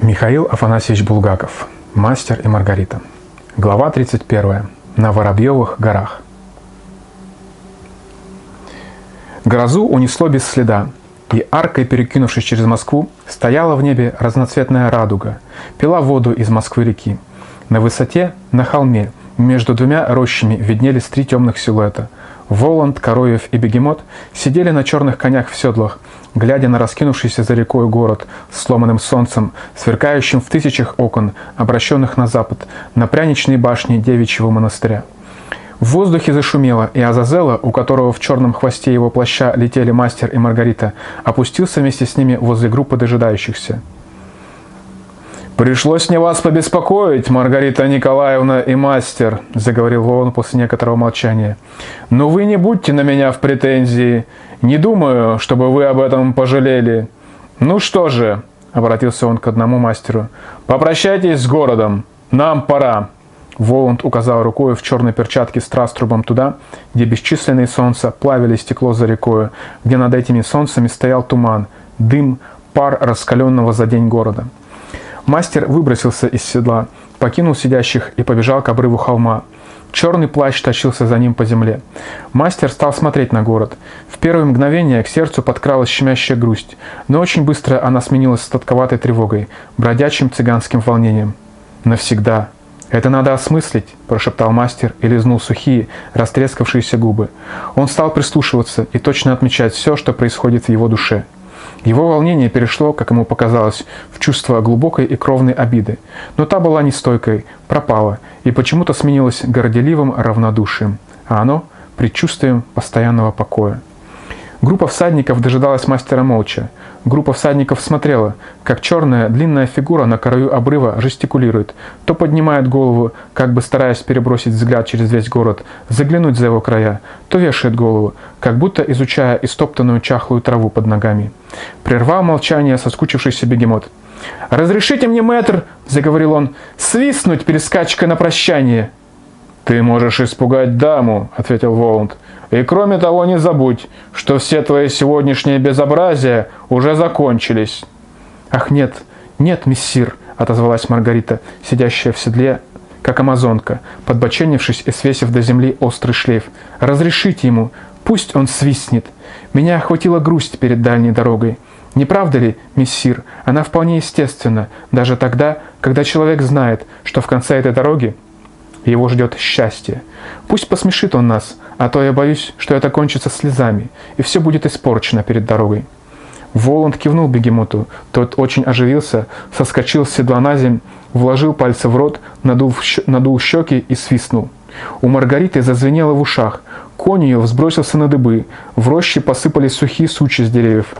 Михаил Афанасьевич Булгаков. «Мастер и Маргарита». Глава 31. На Воробьевых горах. Грозу унесло без следа, и аркой, перекинувшись через Москву, стояла в небе разноцветная радуга, пила воду из Москвы-реки. На высоте, на холме, между двумя рощами виднелись три темных силуэта. Воланд, Коровьев и Бегемот сидели на черных конях в седлах, глядя на раскинувшийся за рекой город с сломанным солнцем, сверкающим в тысячах окон, обращенных на запад, на пряничные башни девичьего монастыря. В воздухе зашумело, и Азазела, у которого в черном хвосте его плаща летели мастер и Маргарита, опустился вместе с ними возле группы дожидающихся. «Пришлось мне вас побеспокоить, Маргарита Николаевна и мастер», — заговорил Воланд после некоторого молчания. «Но вы не будьте на меня в претензии. Не думаю, чтобы вы об этом пожалели. Ну что же», — обратился он к одному мастеру, — «попрощайтесь с городом. Нам пора». Воланд указал рукой в черной перчатке с траструбом туда, где бесчисленные солнца плавили стекло за рекою, где над этими солнцами стоял туман, дым, пар раскаленного за день города. Мастер выбросился из седла, покинул сидящих и побежал к обрыву холма. Черный плащ тащился за ним по земле. Мастер стал смотреть на город. В первое мгновение к сердцу подкралась щемящая грусть, но очень быстро она сменилась сладковатой тревогой, бродячим цыганским волнением. «Навсегда. Это надо осмыслить», – прошептал мастер и лизнул сухие, растрескавшиеся губы. Он стал прислушиваться и точно отмечать все, что происходит в его душе. Его волнение перешло, как ему показалось, в чувство глубокой и кровной обиды, но та была нестойкой, пропала и почему-то сменилась горделивым равнодушием, а оно – предчувствием постоянного покоя. Группа всадников дожидалась мастера молча. Группа всадников смотрела, как черная длинная фигура на краю обрыва жестикулирует, то поднимает голову, как бы стараясь перебросить взгляд через весь город, заглянуть за его края, то вешает голову, как будто изучая истоптанную чахлую траву под ногами. Прервал молчание соскучившийся Бегемот. «Разрешите мне, мэтр, — заговорил он, — свистнуть перескачкой на прощание». «Ты можешь испугать даму, — ответил Воланд. — И кроме того, не забудь, что все твои сегодняшние безобразия уже закончились». «Ах, нет, нет, мессир, — отозвалась Маргарита, сидящая в седле, как амазонка, подбоченившись и свесив до земли острый шлейф. — Разрешите ему, пусть он свистнет. Меня охватила грусть перед дальней дорогой. Не правда ли, мессир, она вполне естественна, даже тогда, когда человек знает, что в конце этой дороги его ждет счастье. Пусть посмешит он нас, а то я боюсь, что это кончится слезами, и все будет испорчено перед дорогой». Воланд кивнул Бегемоту, тот очень оживился, соскочил с седла на земь, вложил пальцы в рот, надул щеки и свистнул. У Маргариты зазвенело в ушах, конь ее взбросился на дыбы, в роще посыпались сухие сучи с деревьев.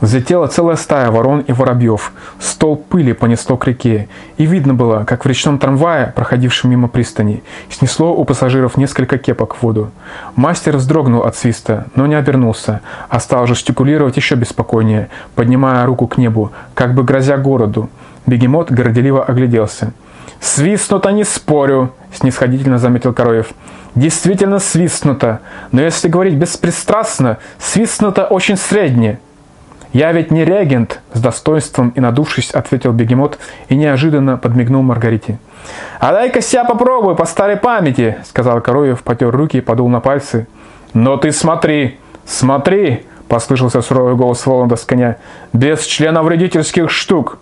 Взлетела целая стая ворон и воробьев, столб пыли понесло к реке, и видно было, как в речном трамвае, проходившем мимо пристани, снесло у пассажиров несколько кепок в воду. Мастер вздрогнул от свиста, но не обернулся, а стал жестикулировать еще беспокойнее, поднимая руку к небу, как бы грозя городу. Бегемот горделиво огляделся. «Свистнуто, не спорю, — снисходительно заметил Коровьев. — Действительно свистнуто, но если говорить беспристрастно, свистнуто очень средне». «Я ведь не регент, — с достоинством и надувшись, ответил Бегемот и неожиданно подмигнул Маргарите. «А дай-ка я попробую по старой памяти, — сказал Коровьев, потер руки и подул на пальцы. — Но ты смотри, смотри, — послышался суровый голос Воланда с коня, — без членовредительских штук».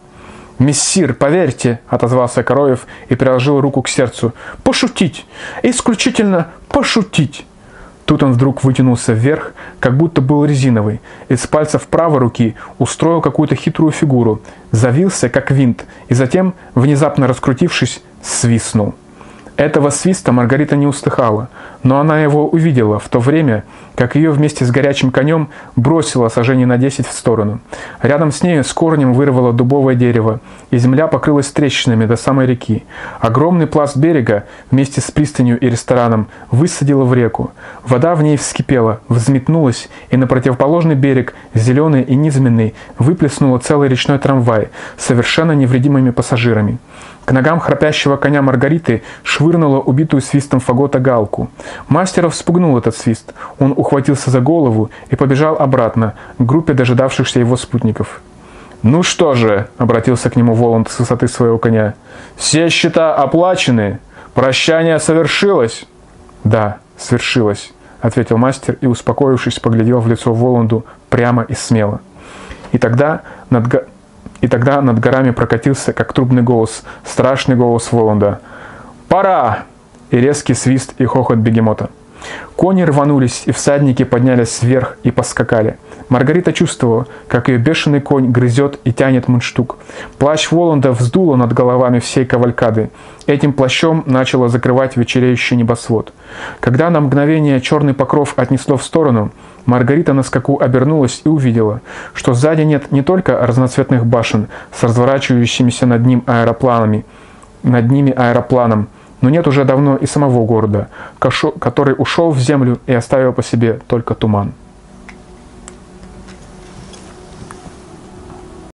«Мессир, поверьте, — отозвался Коровьев и приложил руку к сердцу, — пошутить, исключительно пошутить». Тут он вдруг вытянулся вверх, как будто был резиновый, из пальцев правой руки устроил какую-то хитрую фигуру, завился, как винт, и затем, внезапно раскрутившись, свистнул. Этого свиста Маргарита не услыхала, но она его увидела в то время, как ее вместе с горячим конем бросило сажений на 10 в сторону. Рядом с нею с корнем вырвало дубовое дерево, и земля покрылась трещинами до самой реки. Огромный пласт берега вместе с пристанью и рестораном высадило в реку. Вода в ней вскипела, взметнулась, и на противоположный берег, зеленый и низменный, выплеснула целый речной трамвай с совершенно невредимыми пассажирами. К ногам храпящего коня Маргариты швырнула убитую свистом Фагота галку. Мастера вспугнул этот свист. Он ухватился за голову и побежал обратно к группе дожидавшихся его спутников. «Ну что же», — обратился к нему Воланд с высоты своего коня, — «все счета оплачены, прощание совершилось». «Да, свершилось», — ответил мастер и, успокоившись, поглядел в лицо Воланду прямо и смело. И тогда над горами прокатился, как трубный голос, страшный голос Воланда. «Пора!» И резкий свист и хохот бегемота. Кони рванулись, и всадники поднялись вверх и поскакали. Маргарита чувствовала, как ее бешеный конь грызет и тянет мундштук. Плащ Воланда вздуло над головами всей кавалькады. Этим плащом начало закрывать вечереющий небосвод. Когда на мгновение черный покров отнесло в сторону, Маргарита на скаку обернулась и увидела, что сзади нет не только разноцветных башен с разворачивающимися над ними аэропланом, но нет уже давно и самого города, который ушел в землю и оставил по себе только туман.